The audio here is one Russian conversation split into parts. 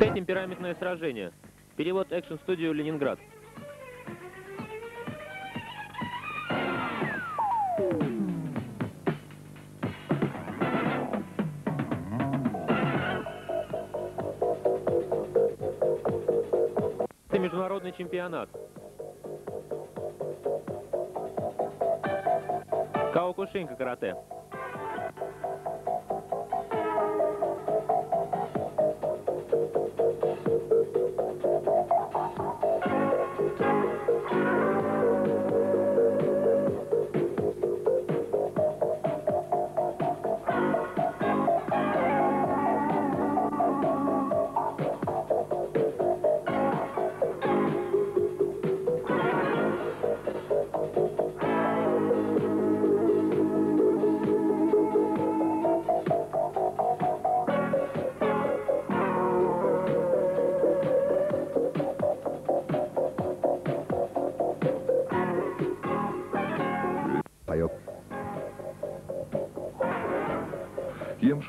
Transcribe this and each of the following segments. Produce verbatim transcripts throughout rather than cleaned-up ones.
Темпераментное сражение. Перевод Action Studio Ленинград. Это международный чемпионат. Кёкушинкай карате.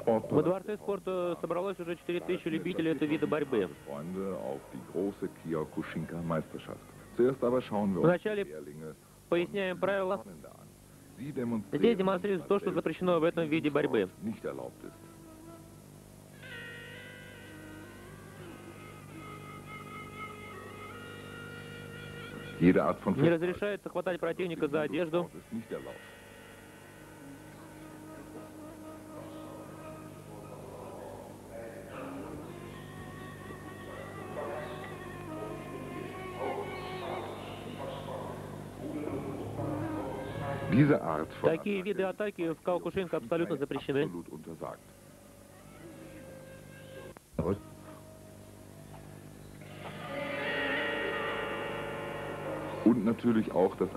Во дворце спорта собралось уже четыре тысячи любителей этого вида борьбы. Вначале поясняем правила. Здесь демонстрируется то, что запрещено в этом виде борьбы. Не разрешается хватать противника за одежду. Такие виды атаки в Кёкушинкай абсолютно запрещены.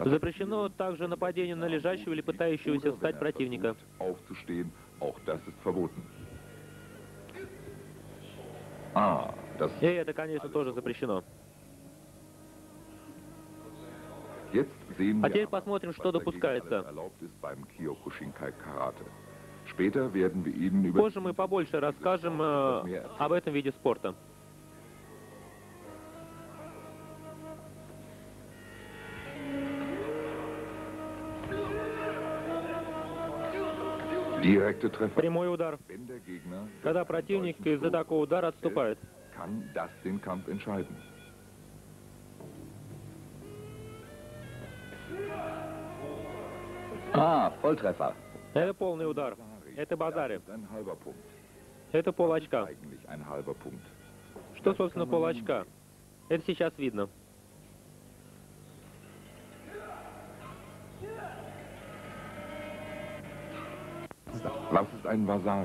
Запрещено также нападение на лежащего или пытающегося встать противника. И это, конечно, тоже запрещено. А теперь посмотрим, что допускается. Позже мы побольше расскажем э, об этом виде спорта. Прямой удар. Когда противник из-за такого удара отступает. А, полтрефа. Это полный удар. Это базари. Это полочка. Что, собственно, полочка? Это сейчас видно.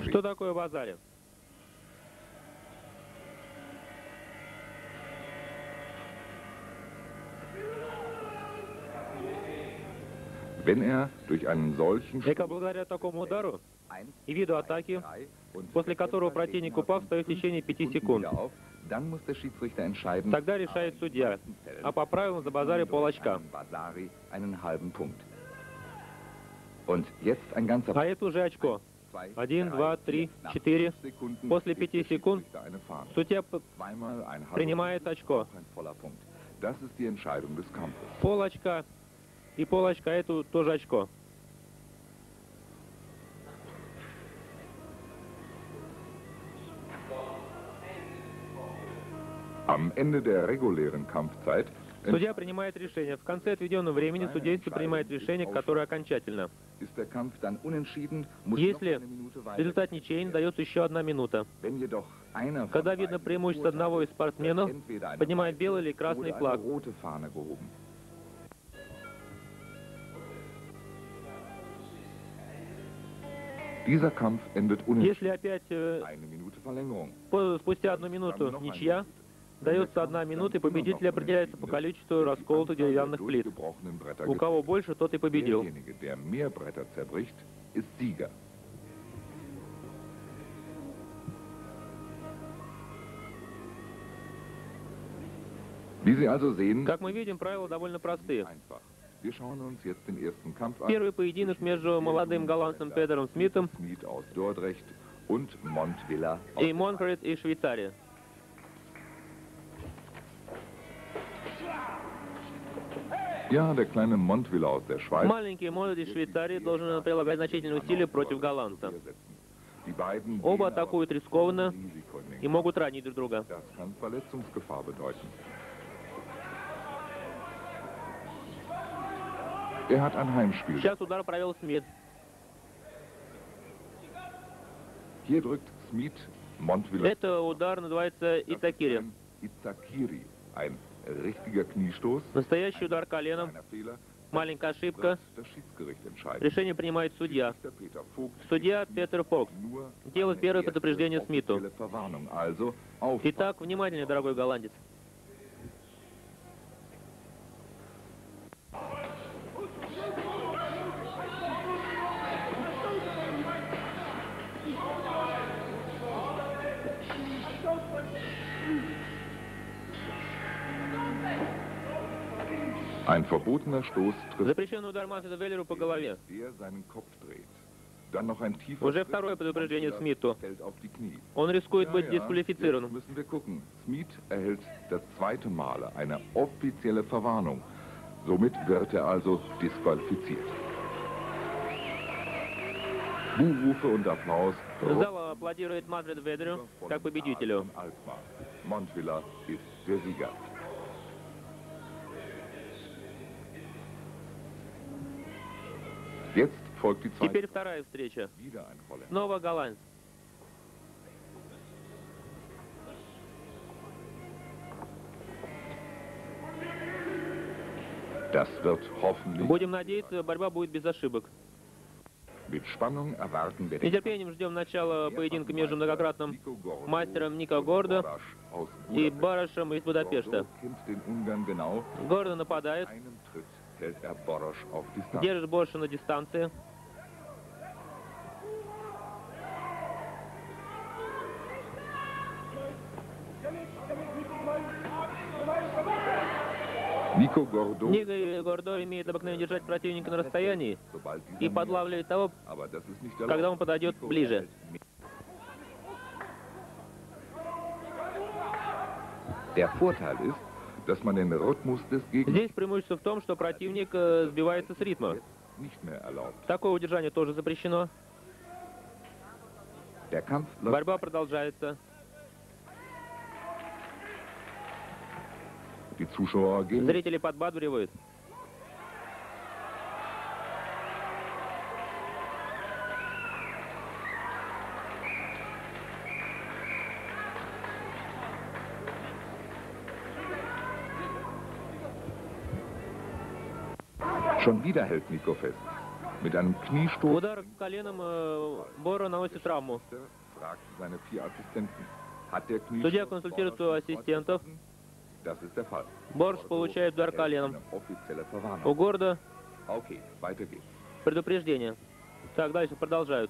Что такое базари? Когда благодаря такому удару и виду атаки, после которого противник упал, встает в течение пяти секунд. Тогда решает судья, а по правилам за базари полочка. А это уже очко. Один, два, три, четыре. После пяти секунд судья принимает очко. Полочка. И полочка, эту тоже очко. Судья принимает решение. В конце отведенного времени судейство принимает решение, которое окончательно. Если результат ничейный, дается еще одна минута. Когда видно преимущество одного из спортсменов, поднимает белый или красный флаг. Если опять э, спустя одну минуту ничья, дается одна минута, и победитель определяется по количеству расколотых деревянных плит. У кого больше, тот и победил. Как мы видим, правила довольно простые. Первый поединок между молодым голландцем Педером Смитом и Монкрет из Швейцарии. Маленький молодой Швейцарии должен прилагать значительные усилия против голландца. Оба атакуют рискованно и могут ранить друг друга. Сейчас удар провел Смит. Это удар называется итакири. Настоящий удар коленом, маленькая ошибка, решение принимает судья. Судья Петер Фок делает первое предупреждение Смиту. Итак, внимательнее, дорогой голландец. Запрещенный удар Масса Веллеру по голове. Уже второе предупреждение Смиту. Он рискует быть дисквалифицирован. Зал аплодирует Масса Веллеру как победителю. Теперь вторая встреча. Снова голландец. Будем надеяться, борьба будет без ошибок. С нетерпением ждем начала поединка между многократным мастером Нико Гордо и Барашем из Будапешта. Гордо нападает. Держит Бороша на дистанции. Нико Гордо имеет обыкновение держать противника на расстоянии и подлавливает того, когда он подойдет ближе. Здесь преимущество в том, что противник сбивается с ритма. Такое удержание тоже запрещено. Борьба продолжается. Зрители подбадривают. Удар коленом Боро наносит травму. Судья консультирует ассистентов. Борж получает удар коленом. У Гордо предупреждение. Так, дальше продолжают.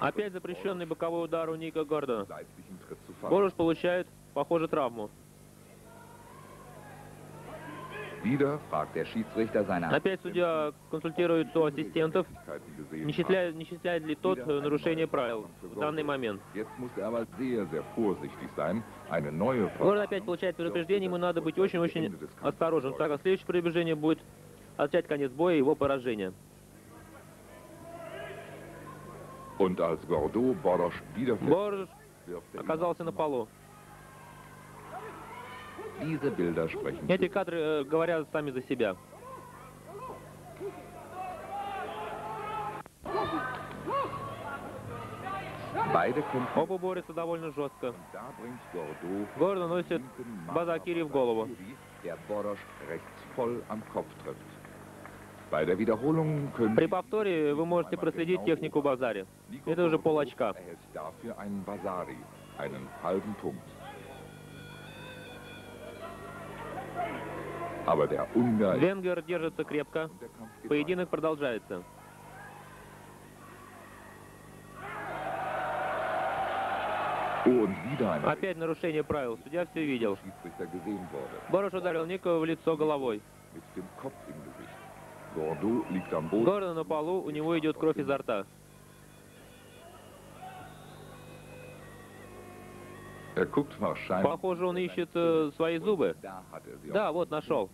Опять запрещенный боковой удар у Нико Гордо. Борж получает, похоже, травму. Опять судья консультирует у ассистентов, не считает, не считает ли тот нарушение правил в данный момент. Гордо опять получает предупреждение, ему надо быть очень-очень осторожным. Так, а следующее предупреждение будет означать конец боя и его поражение. Борж оказался на полу. Эти кадры э, говорят сами за себя. Оба борются довольно жестко. Гордо носит базакири в голову. При повторе вы можете проследить технику базари. Это уже полочка. Венгер держится крепко. Поединок продолжается. Опять нарушение правил. Судья все видел. Борош ударил Нико в лицо головой. Гордо на полу, у него идет кровь изо рта. Похоже, он ищет э, свои зубы. Да, вот, нашел.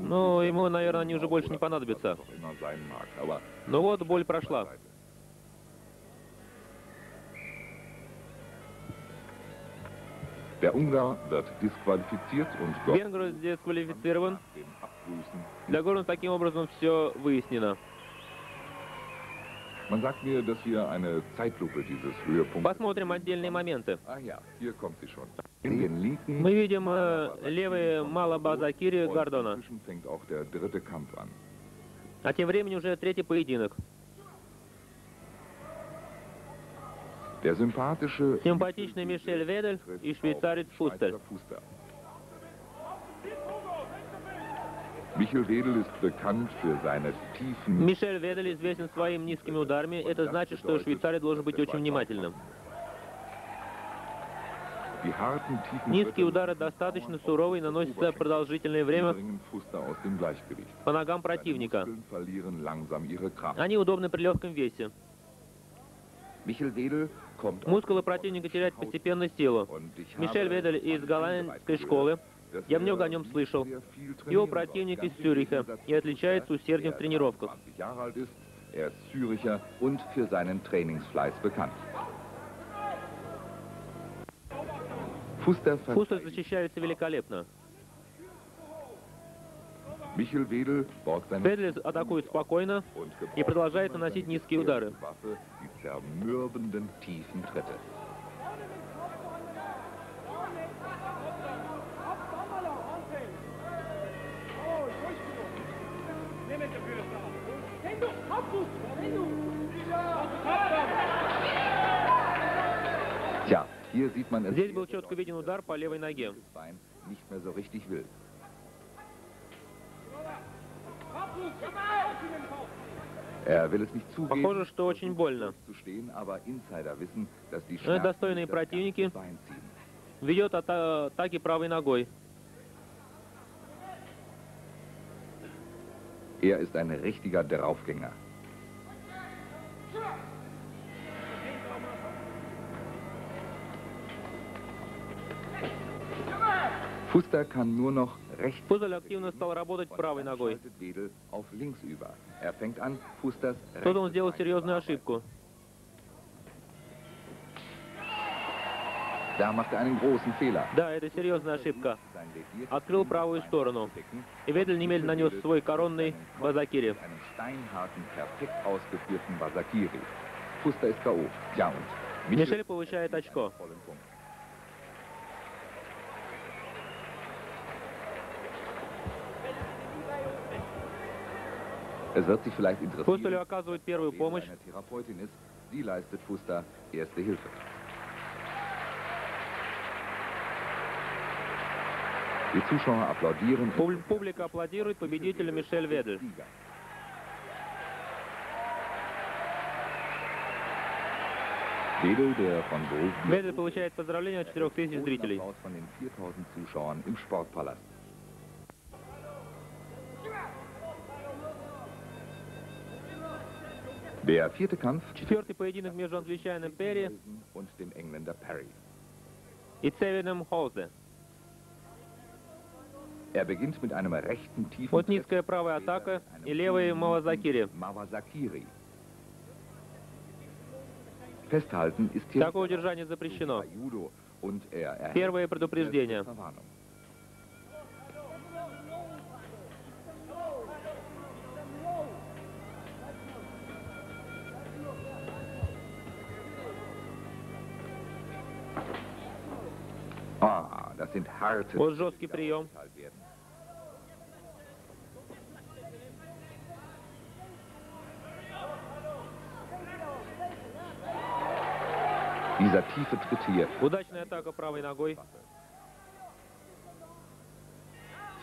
Ну, ему, наверное, они уже больше не понадобятся. Ну вот, боль прошла. Венгер дисквалифицирован. Для Горна таким образом все выяснено. Посмотрим отдельные моменты. Мы видим э, левый Малабазакири Гордона. А тем временем уже третий поединок. Симпатичный Мишель Ведель и швейцарец Фустер. Мишель Ведель известен своими низкими ударами. Это значит, что швейцарец должен быть очень внимательным. Низкие удары достаточно суровые и наносятся продолжительное время по ногам противника. Они удобны при легком весе. Мускулы противника теряют постепенно силу. Мишель Ведель из голландской школы. Я много о нем слышал. Его противник из Цюриха и отличается усердием в тренировках. Фустер защищается великолепно. Ведель атакует спокойно и продолжает наносить низкие удары. Здесь был четко виден удар по левой ноге. Похоже, что очень больно. Но достойные противники ведет ата атаки правой ногой. Er ist ein richtiger Draufgänger. Fuster kann nur noch rechts. Fuster aktiv стал работать правой ногой. Auf links über. Er fängt an, Fusters. Тут он сделал серьезную ошибку. Da macht er einen großen Fehler. Да, это серьезная ошибка. Открыл правую сторону. И Ведель немедленно нанес свой коронный базакири. Мишель получает очко. Фустелю оказывают первую помощь. Публика аплодирует победителю Мишель Ведель. Ведель получает поздравления от четырёх тысяч зрителей. Четвертый поединок между англичанином Перри и Цевином Холзе. Вот низкая правая атака и левый Мавазакири. Такое удержание запрещено. Первое предупреждение. Вот жесткий прием. Удачная атака правой ногой.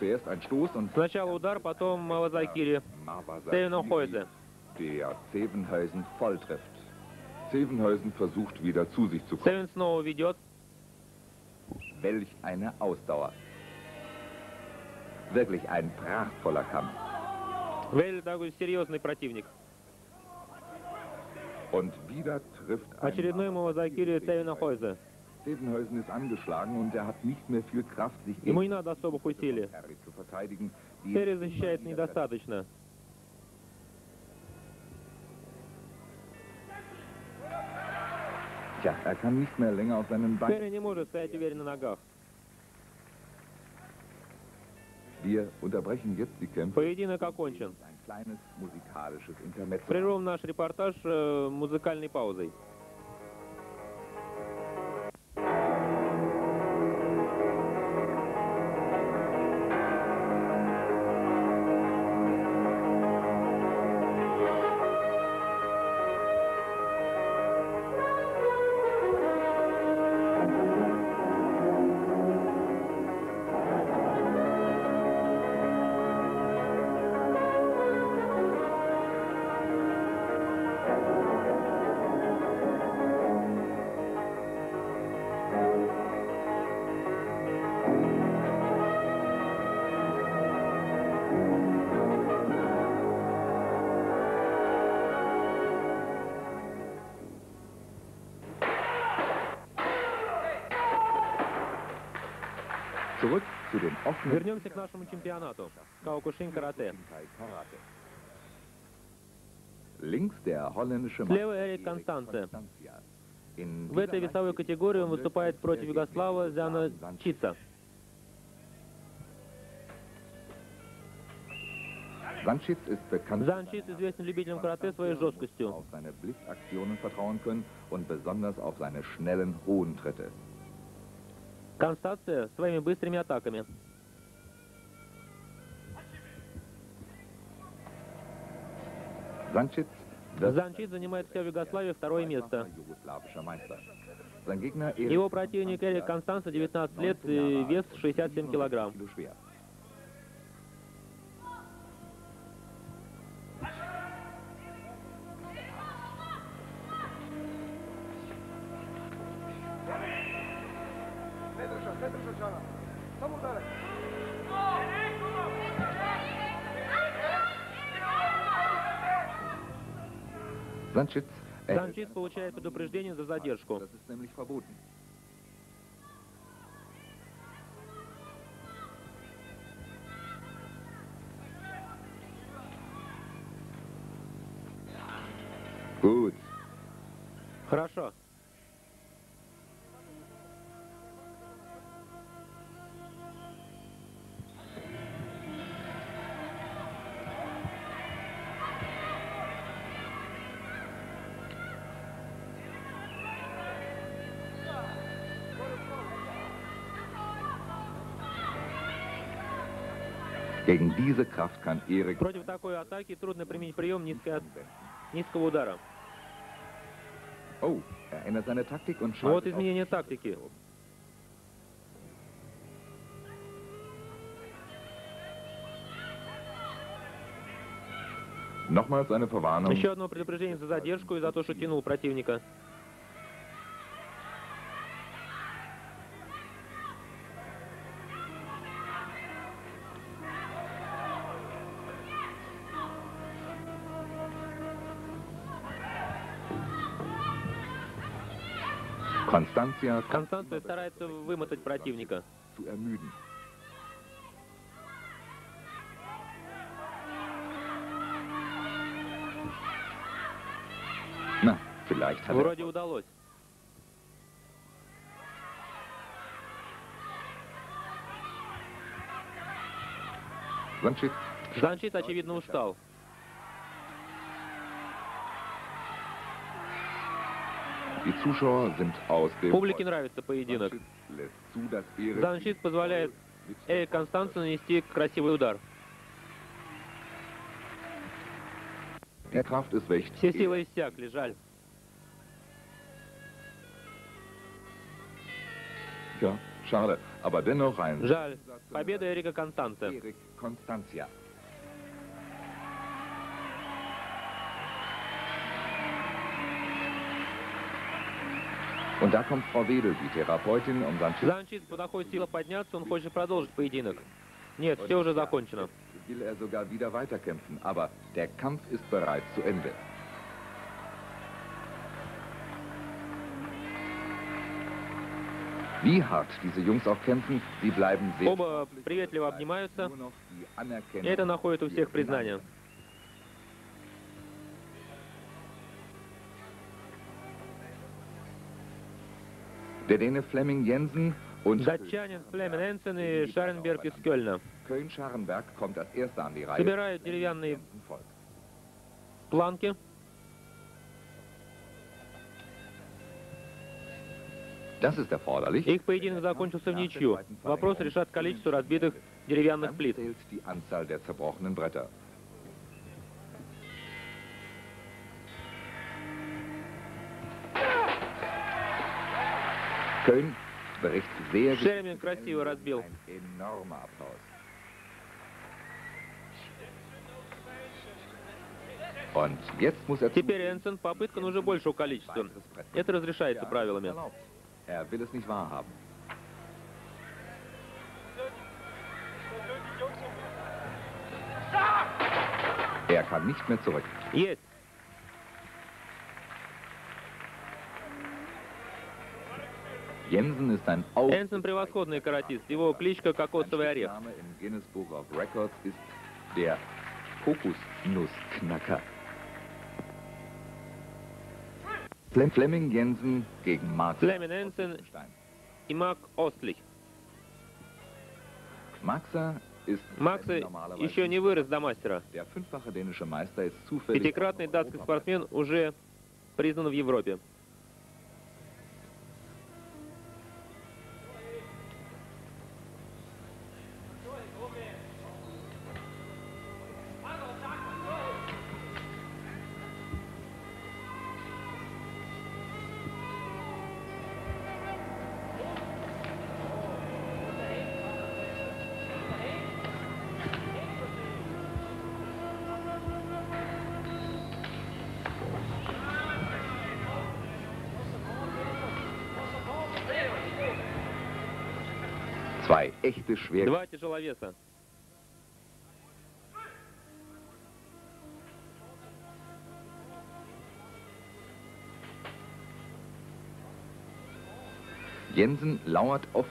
Сначала удар, потом Мавазакири. Цевенхойзе. Цевен снова ведет. Welch eine Ausdauer. Wirklich ein prachtvoller Kampf. Ведель такой серьезный противник. Очередной Мавазакири Цевина Хойзе. Ему не надо особых усилий. Терри защищает недостаточно. Терри не может стоять уверенно на ногах. Поединок окончен. Прервем наш репортаж музыкальной паузой. Вернемся к нашему чемпионату. Кёкушинкай карате. Слева Эрик Констанция. В этой весовой категории он выступает против Югослава Занчица. Занчиц известен любителям карате своей жесткостью. Констанция своими быстрыми атаками. Занчиц занимает в Югославии второе место. Его противник Эрик Констанция, девятнадцать лет и вес шестьдесят семь килограмм. Занчиц получает предупреждение за задержку. Хорошо. Против такой атаки трудно применить прием низкого, низкого удара. Вот изменение тактики. Еще одно предупреждение за задержку и за то, что тянул противника. Констанция старается вымотать противника. Вроде удалось. Занчиц, очевидно, устал. Публике нравится поединок. Занчиц позволяет Эрику Констанцию нанести красивый удар. Все силы иссякли, жаль. Жаль. Победа Эрика Констанция. Занчиц подходит, сила подняться, он хочет продолжить поединок. Нет, все уже закончено. Wie hart diese Jungs auch kämpfen, sie bleiben sehr... Оба приветливо обнимаются, и это находит у всех признание. Der Däne Fleming Jensen und датчанин Флеминг Йенсен и Шаренберг из Кёльна собирают деревянные планки. Их поединок закончился в ничью. Вопрос решат количество разбитых деревянных плит. Шермин красиво разбил. Теперь Йенсен попытка, но уже большего количества. Это разрешается правилами. Er will es nicht wahrhaben. Er kann nicht mehr zurück. Jetzt. Йенсен ist ein Auf- Йенсен превосходный каратист. Его кличка кокосовый орех. Im Guinness Book of Records ist der Kokosnussknacker. Флеминг Йенсен gegen Макс и Мак Остлих. Макса еще не вырос до мастера. Пятикратный датский спортсмен уже признан в Европе. Два тяжеловеса.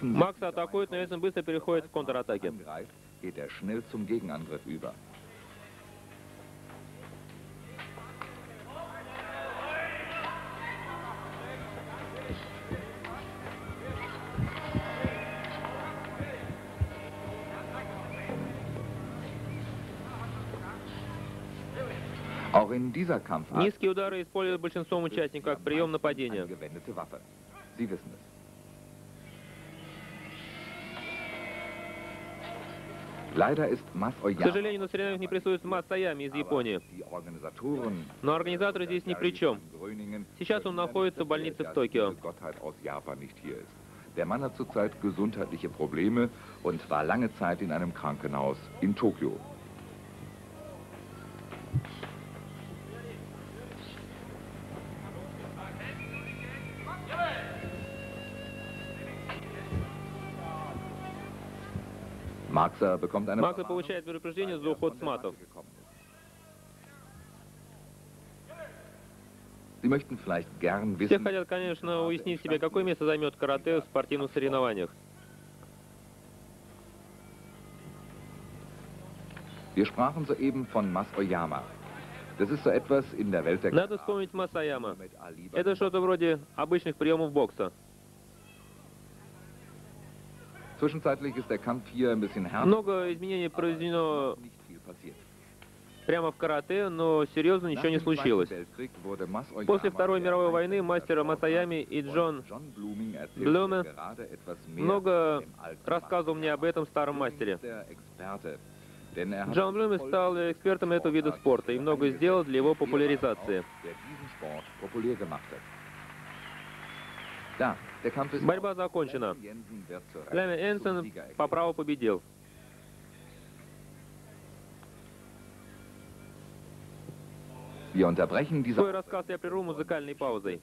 Макс атакует, но Йенсен быстро переходит в контратаке. Низкие удары используют большинством участников как прием нападения. К сожалению, на соревнованиях не присутствует Мас Ояма из Японии. Но организаторы здесь ни при чем. Сейчас он находится в больнице в Токио. Der Mann hat zurzeit gesundheitliche Probleme und war lange Zeit in einem Krankenhaus in Tokio. Макса получает предупреждение за уход с матов. Все хотят, конечно, уяснить себе, какое место займет карате в спортивных соревнованиях. Надо вспомнить Мас Ояма. Это что-то вроде обычных приемов бокса. Много изменений произведено прямо в карате, но серьезно ничего не случилось. После Второй мировой войны мастера Мас Ояма и Джон Блюме много рассказывал мне об этом старом мастере. Джон Блюме стал экспертом этого вида спорта и много сделал для его популяризации. Борьба закончена. Флеминг Йенсен по праву победил. Свой рассказ я прерву музыкальной паузой.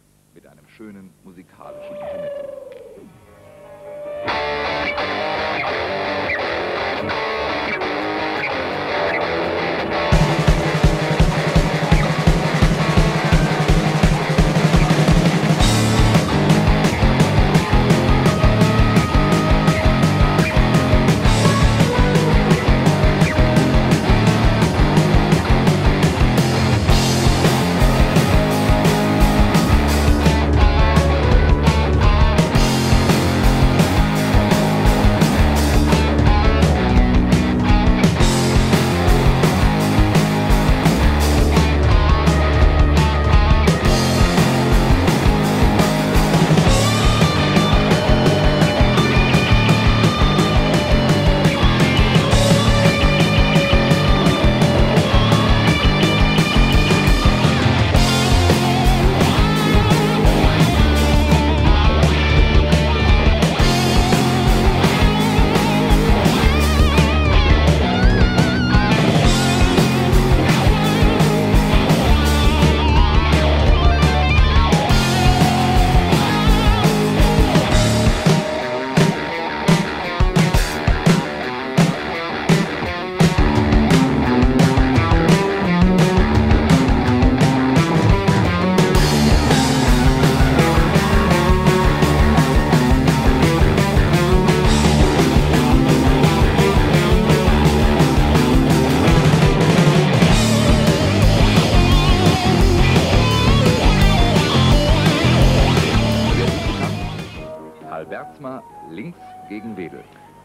Halbertsma links gegen Wedel.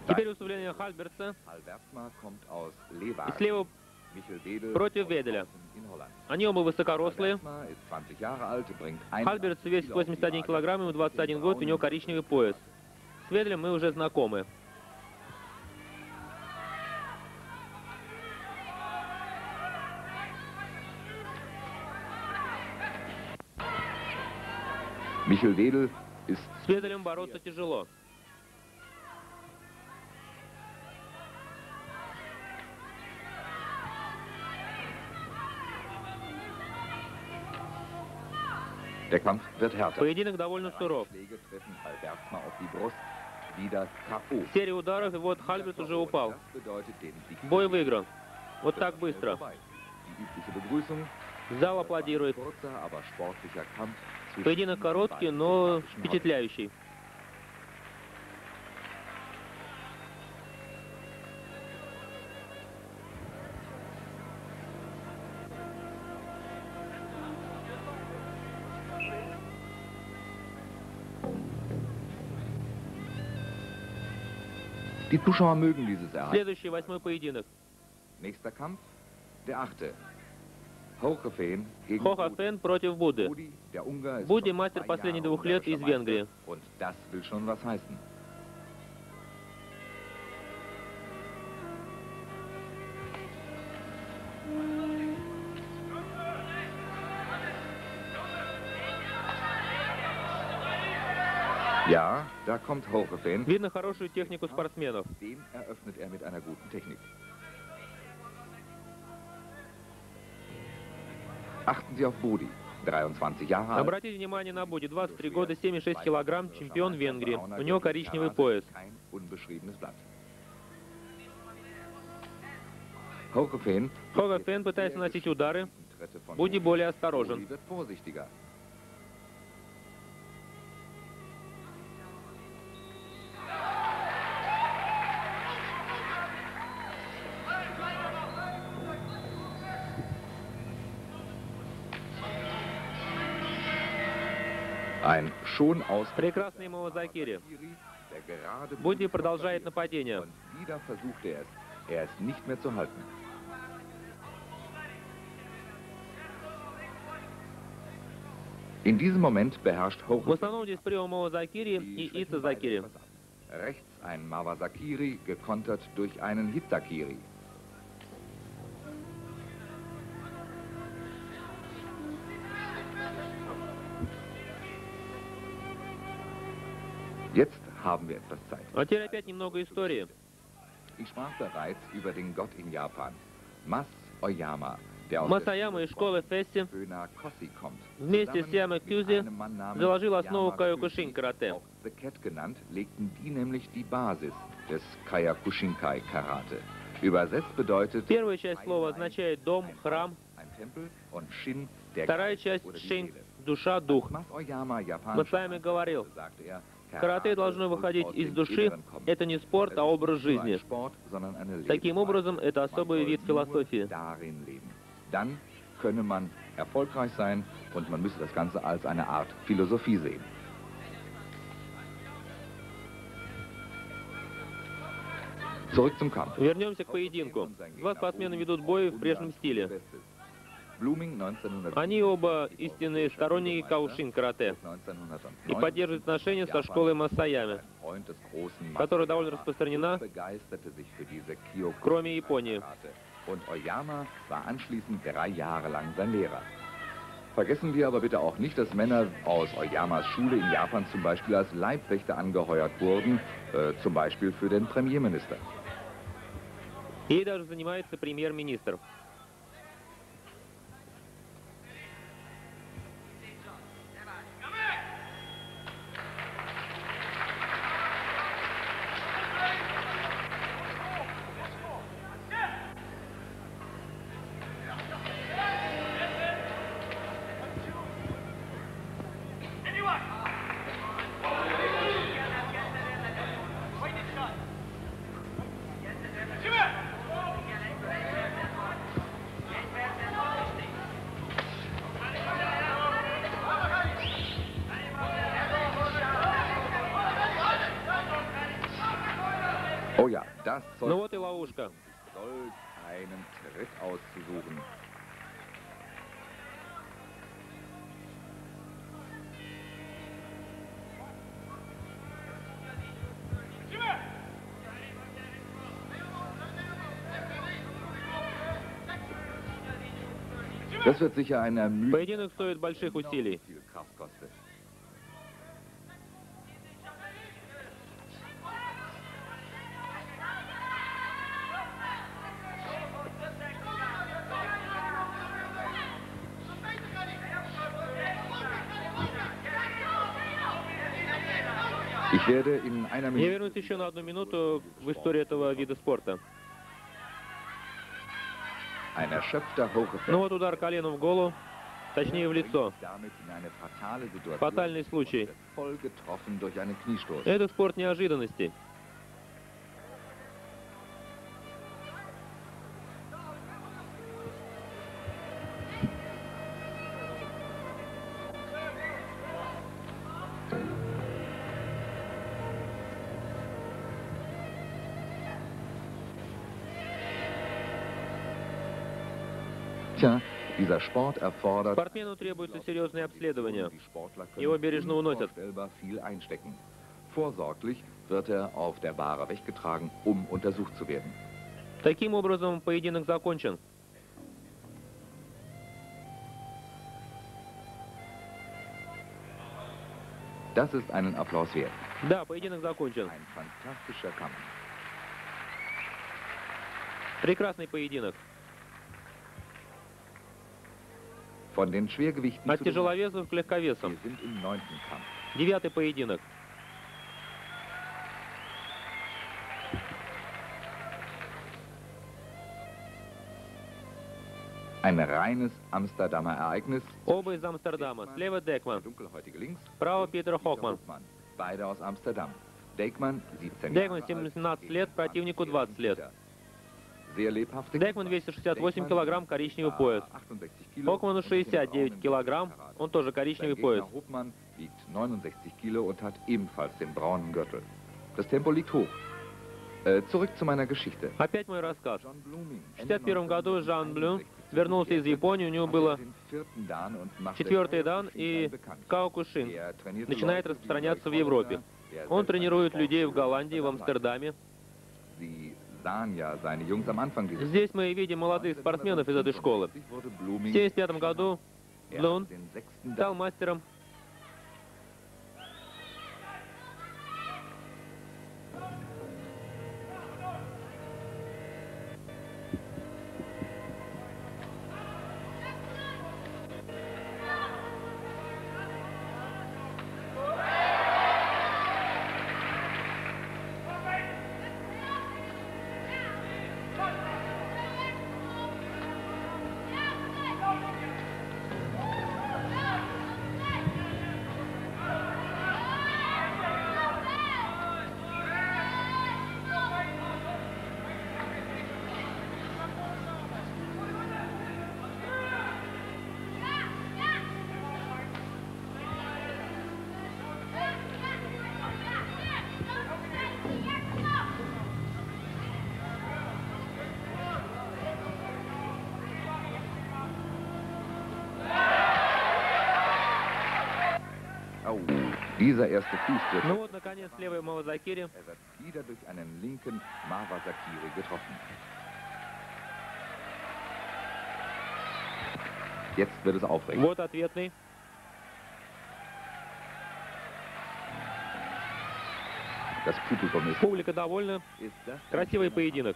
Теперь выставление Хальберца. И слева против Веделя. Они оба высокорослые. Хальберц весит восемьдесят один килограмм, ему двадцать один год, у него коричневый пояс. С Веделем мы уже знакомы. С Веделем бороться тяжело. Поединок довольно суров. Серия ударов, и вот Хальберц уже упал. Бой выигран. Вот так быстро. Зал аплодирует. Поединок короткий, но впечатляющий. Следующий, восьмой поединок. Хофен против Буди. Буди мастер последних двух лет из Венгрии. Видно хорошую технику спортсменов. Обратите внимание на Буди, двадцать три года, семьдесят шесть килограмм, чемпион Венгрии. У него коричневый пояс. Хофен пытается наносить удары, Буди более осторожен. Прекрасный Мавазакири. Буди продолжает нападение. В основном здесь прием Мавазакири и Ицазакири. А теперь опять немного истории. Мас Ояма из школы Фесси вместе с Яма Кюзи заложил основу Кёкушинкай-карате. Первая часть слова означает дом, храм. Вторая часть шин — душа, дух. Мас Ояма говорил: карате должно выходить из души, это не спорт, а образ жизни. Таким образом, это особый вид философии. Вернемся к поединку. Два спортсмена ведут бой в прежнем стиле. Они оба истинные сторонники Кёкушинкай-карате и поддерживают отношения со школой Мас Ояма, которая довольно распространена, кроме Японии. Vergessen wir aber bitte auch nicht, dass Männer aus Oyamas Schule in Japan zum Beispiel als Leibwächter angeheuert wurden, äh, zum Beispiel für den Premierminister. Ей даже занимается премьер-министр. О oh, ja, das soll... Ну вот и ловушка. Einen Tritt auszusuchen. Das wird sicher ein Ermüdung. Поединок стоит больших усилий. Я вернусь еще на одну минуту в историю этого вида спорта. Ну вот удар коленом в голову, точнее в лицо. Фатальный случай. Это спорт неожиданностей. Спортсмену требуется серьезное обследование. Его бережно уносят. Таким образом, поединок закончен. Да, поединок закончен. Прекрасный поединок. От тяжеловесов к легковесам. Девятый поединок. Оба из Амстердама. Слева Дейкман. Справа Петер Хофкамп. Дейкман семнадцать лет, противнику двадцать лет. Дейкман двести шестьдесят восемь килограмм, коричневый пояс. Хокману шестьдесят девять килограмм, он тоже коричневый пояс. Опять мой рассказ. В шестьдесят первом году Жан Блюм вернулся из Японии, у него было четвертый дан, и Кёкушинкай начинает распространяться в Европе. Он тренирует людей в Голландии, в Амстердаме. Здесь мы видим молодых спортсменов из этой школы. В семьдесят пятом году Блюм стал мастером. Ну вот, наконец, левый Мавазакири. Вот ответный. Публика довольна. Красивый поединок.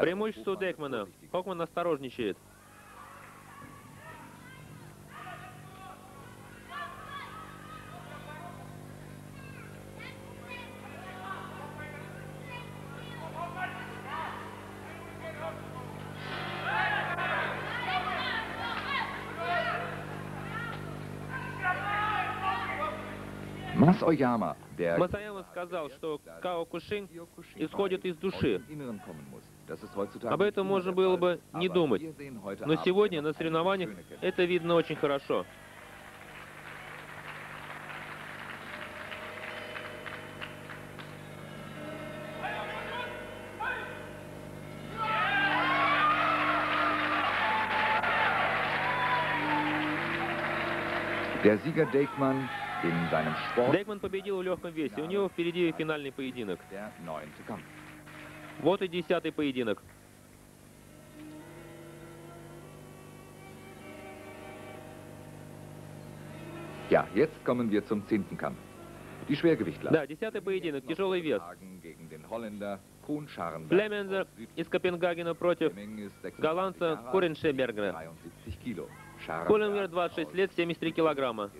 Преимущество Дейкмана. Хокман осторожничает. Мас Ояма сказал, что Кёкушин исходит из души. Об этом можно было бы не думать. Но сегодня на соревнованиях это видно очень хорошо. Дейкман победил в легком весе. У него впереди финальный поединок. Вот и десятый поединок. Да, десятый поединок. Тяжелый вес. Флеминг из Копенгагена против голландца Кореншебергера. Кёльн, двадцать шесть лет, семьдесят три килограмма.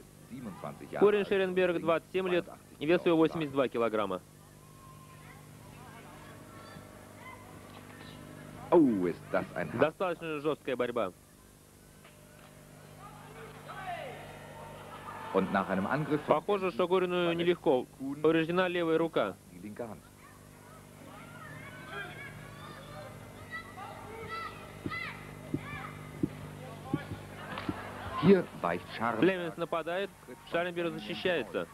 Корен Шаренберг, двадцать семь лет, вес его восемьдесят два килограмма. Достаточно жесткая борьба. Похоже, что Горину нелегко. Повреждена левая рука. Флеминг нападает, Шаренберг защищается.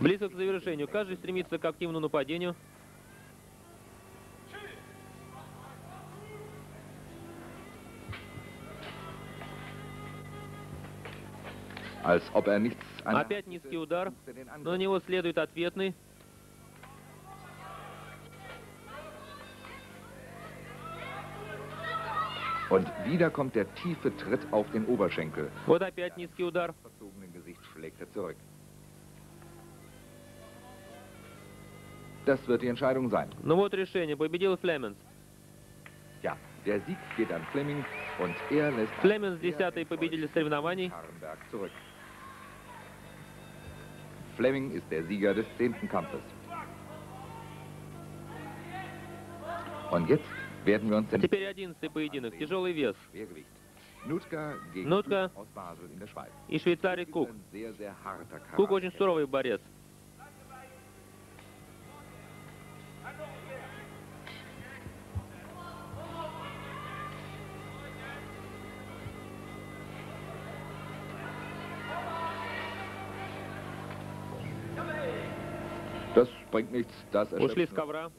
Близко к завершению. Каждый стремится к активному нападению. Опять низкий удар, но на него следует ответный. Вот опять низкий удар. Ну вот решение. Победил Флеминг. Флеминг десятый победитель соревнований. Флеминг ist der Sieger des zehnten Kampfes. Und jetzt Теперь одиннадцатый поединок. Тяжелый вес. Нутка и швейцарий Кук. Кук очень суровый борец. Ушли с ковра.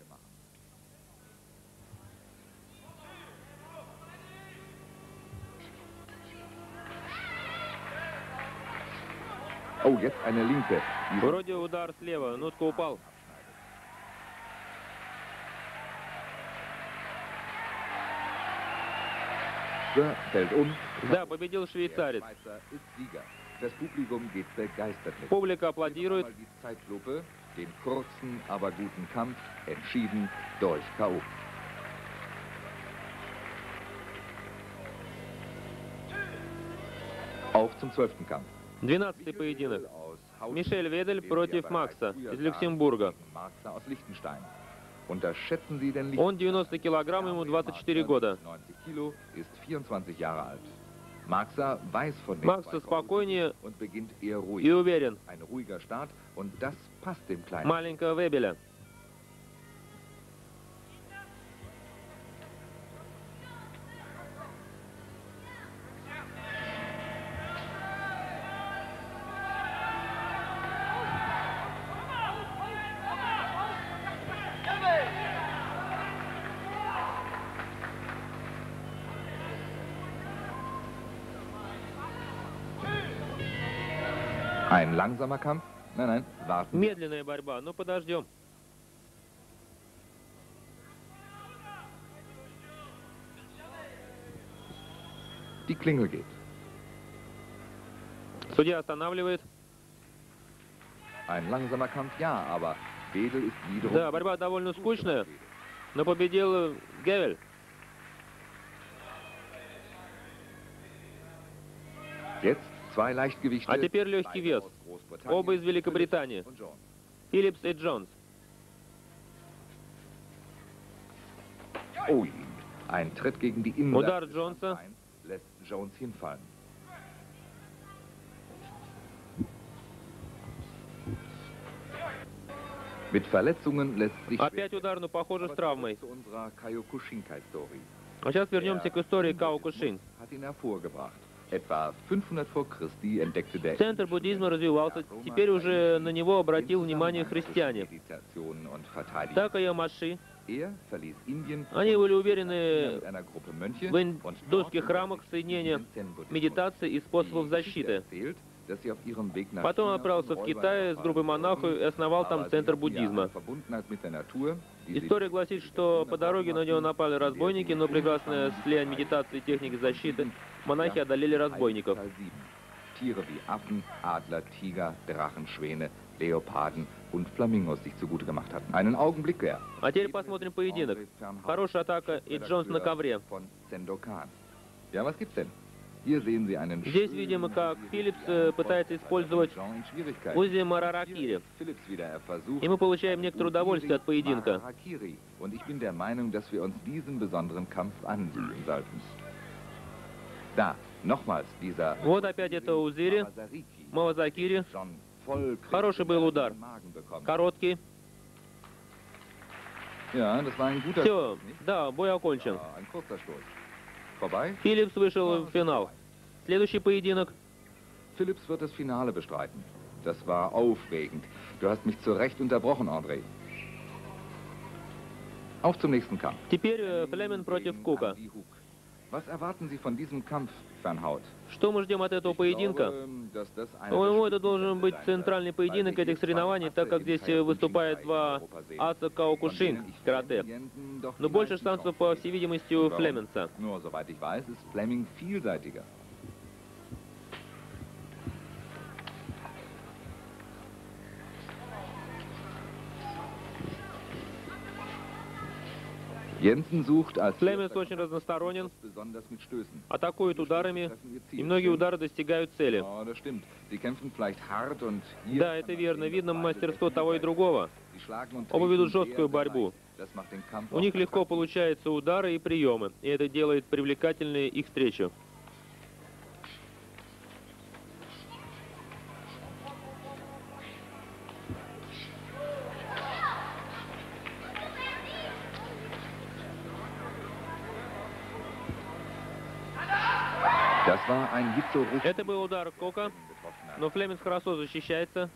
Вроде удар слева, Нутка упал. Да, победил швейцарец. Публика аплодирует. Двенадцатый поединок. Мишель Ведель против Макса из Люксембурга. Он девяносто килограмм, ему двадцать четыре года. Макса спокойнее и уверен. Маленького Веделя. Медленная борьба, но подождем. Судья останавливает. Да, борьба довольно скучная, но победил Ведель. А теперь легкий вес. Оба из Великобритании. Филлипс и Джонс. Ein Tritt gegen die Innenseite lässt Jones hinfallen. Mit Verletzungen lässt sich опять удар, но похоже с травмой. А сейчас вернемся к истории Кёкушин. В центр буддизма развивался, теперь уже на него обратил внимание христиане. Так Ямагучи, они были уверены в индусских храмах соединения медитации и способов защиты. Потом отправился в Китай с группой монахов и основал там центр буддизма. История гласит, что по дороге на него напали разбойники, но прекрасное слияние медитации и техники защиты, монахи одолели разбойников. А теперь посмотрим поединок. Хорошая атака и Джонс на ковре. Здесь видимо, как Филлипс пытается использовать узи мараракири. И мы получаем некоторое удовольствие от поединка. Вот опять это узири, мавазакири. Хороший был удар. Короткий. Все, да, бой окончен. Филлипс вышел в финал. Следующий поединок. Филлипс wird das Finale bestreiten. Das war aufregend. Du hast mich zu Recht unterbrochen, André. Auf zum nächsten Kampf. Теперь Флеминг против Кука. Was erwarten Sie von diesem Kampf, Fernhaut? Что мы ждем от этого поединка? По-моему, это должен быть центральный поединок этих соревнований, так как здесь выступают два аса Кёкушин карате. Но больше шансов, по всей видимости, у Флеминга. Флеминг очень разносторонен, атакует ударами, и многие удары достигают цели. Да, это верно. Видно мастерство того и другого. Оба ведут жесткую борьбу. У них легко получаются удары и приемы, и это делает привлекательной их встречу. Это был удар Кока, но Флеминг хорошо защищается.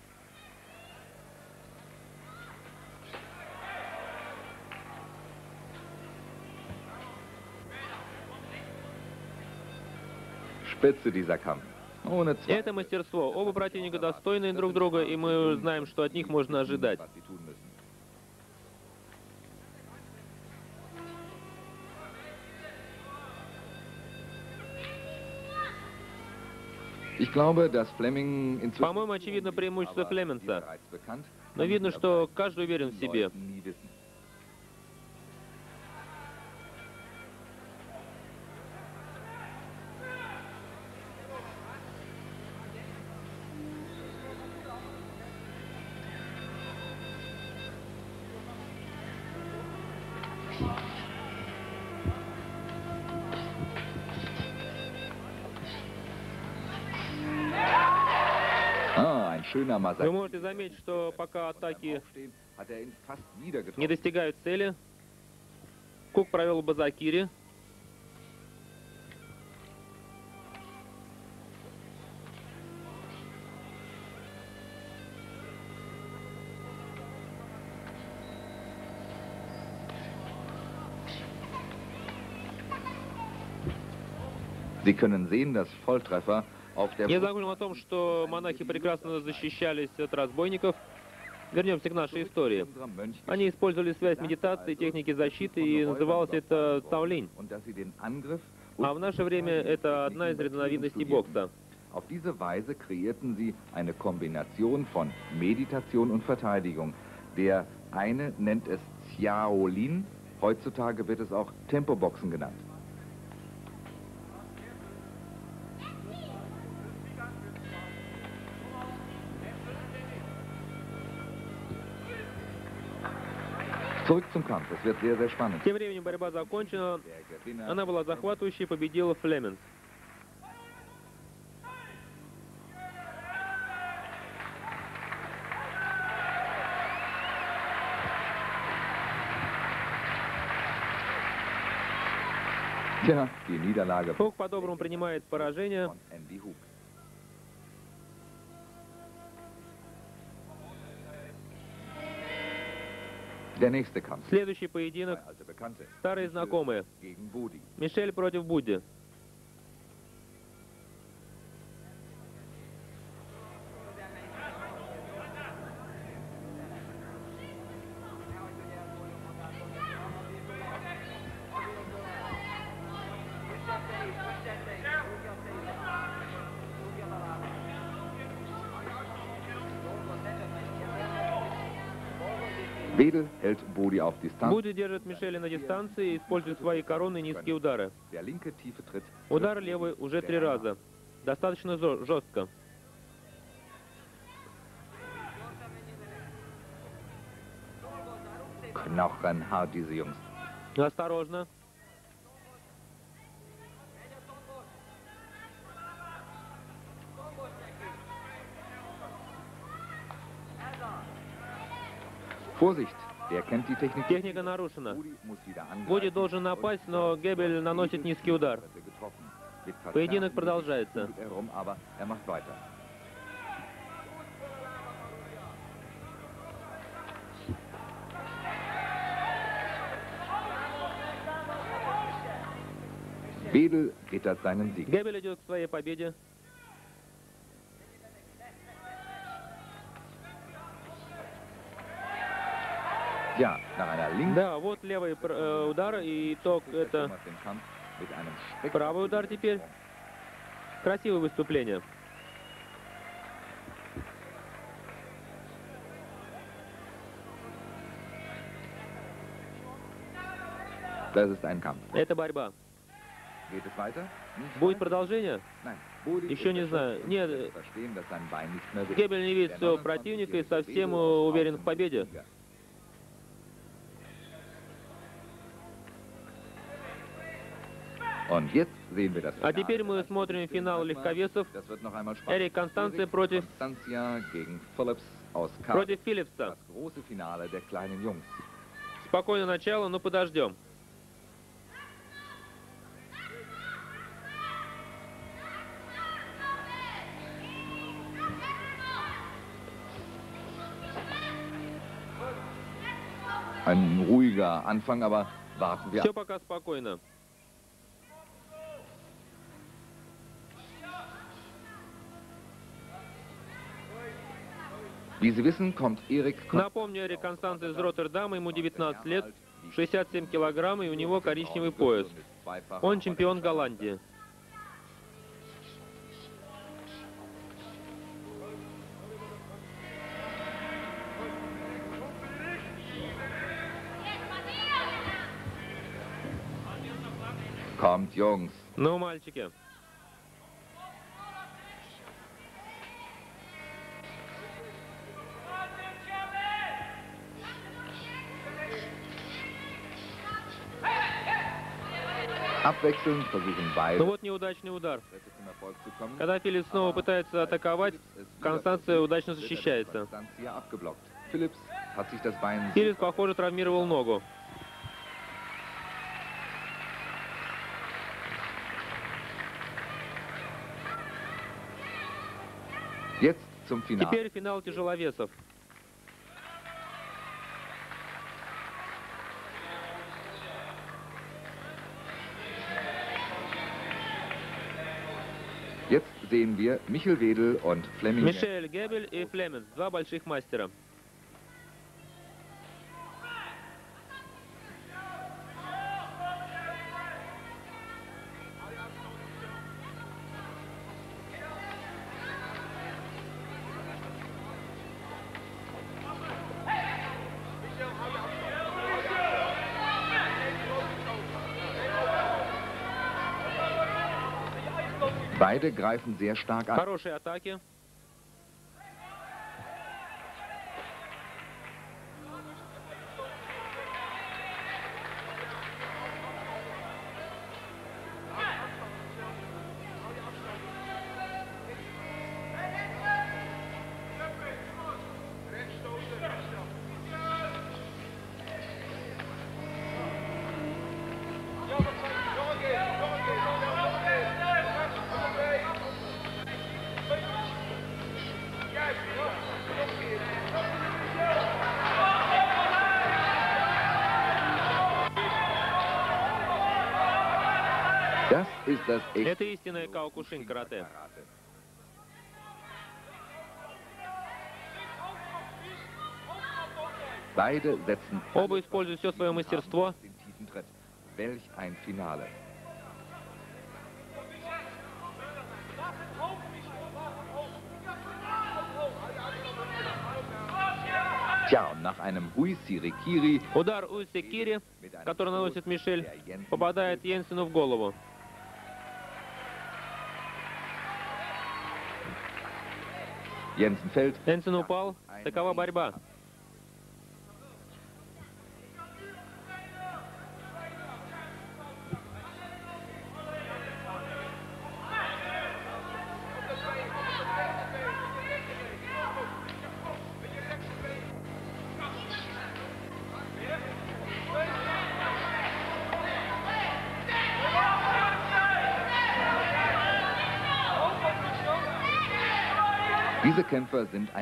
Это мастерство. Оба противника достойны друг друга, и мы знаем, что от них можно ожидать. По-моему, очевидно преимущество Флеминга. Но видно, что каждый уверен в себе. Вы можете заметить, что пока атаки не достигают цели, Кук провел базакири. Вы можете видеть, что Volltreffer. Я забыл о том, что монахи прекрасно защищались от разбойников. Вернемся к нашей истории. Они использовали связь медитации, техники защиты, и называлось это Таолинь. А в наше время это одна из разновидностей бокса. Auf diese Weise kreierten sie eine Kombination von Meditation und Verteidigung. Der eine nennt es Taolin, heutzutage wird es auch Tempoboxen genannt. Zurück zum Kampf. Es wird sehr, sehr spannend. Тем временем борьба закончена. Она была захватывающей, победила Флеминг. Фок по-доброму принимает поражение. Следующий поединок. Старые знакомые. Мишель против Буди. Буди держит Мишеля на дистанции и использует свои коронные низкие удары. Удар левый уже три раза. Достаточно жестко. Осторожно. Vorsicht. Техника нарушена. Буди должен напасть, но Гебель наносит низкий удар. Поединок продолжается. Гебель идет к своей победе. Да, вот левый э, удар, и итог это правый удар теперь. Красивое выступление. Это борьба. Будет продолжение? Еще не знаю. Нет, Гебель не видит своего противника и совсем уверен в победе. А теперь мы смотрим финал легковесов. Эрик Констанция против против Филлипса. Спокойно начало, но подождем. Все пока спокойно. Напомню, Эрик Констанция из Роттердама, ему девятнадцать лет, шестьдесят семь килограмм, и у него коричневый пояс. Он чемпион Голландии. Ну, мальчики. Ну вот неудачный удар. Когда Филлипс снова пытается атаковать, Констанция удачно защищается. Филлипс, похоже, травмировал ногу. Теперь финал тяжеловесов. Sehen wir Мишель Ведель und Флеминг. Мишель Ведель и Флеминг, два больших мастера. Хорошие атаки. Это истинное каокушин-карате. Оба используют все свое мастерство. Удар Уйси-Кири, который наносит Мишель, попадает Йенсену в голову. Йенсен упал. Такова борьба.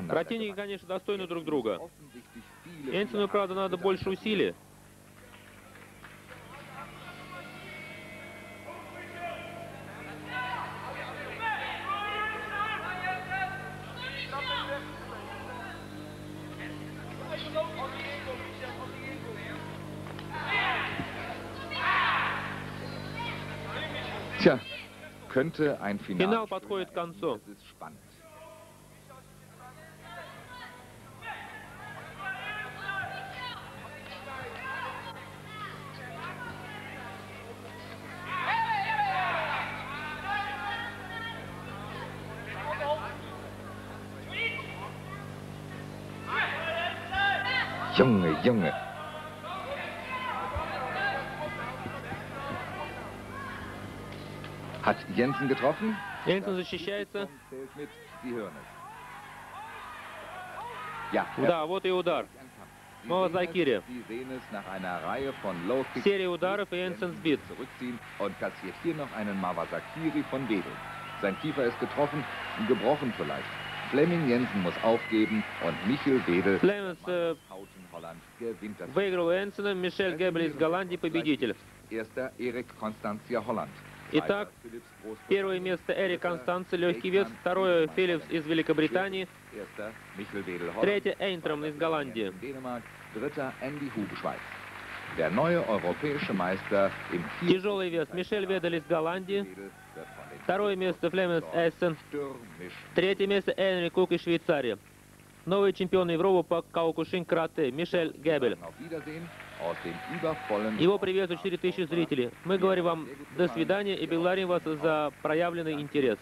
Противники, конечно, достойны друг друга. Йенсену, правда, надо больше усилий. Финал подходит к концу. Junge, Junge. Hat Йенсен getroffen? Йенсен защищается. Да, вот и удар. Мавазакири. Серия ударов, и Йенсен сбит. Sein Kiefer ist getroffen, gebrochen vielleicht. Флеминг Йенсен muss aufgeben und Мишель Ведель выиграл Йенсена, Мишель Ведель из Голландии победитель. Erster Эрик Констанция, Holland. Итак, первое место Эрик Констанция, легкий вес, второе Филлипс из Великобритании, третье Эйнтром из Голландии. Тяжелый вес Мишель Ведель из Голландии. Второе место Флеминг Йенсен. Третье место Энри Кук из Швейцарии. Новые чемпионы Европы по каокушин-карате Мишель Ведель. Его приветствуют четыре тысячи зрителей. Мы говорим вам до свидания и благодарим вас за проявленный интерес.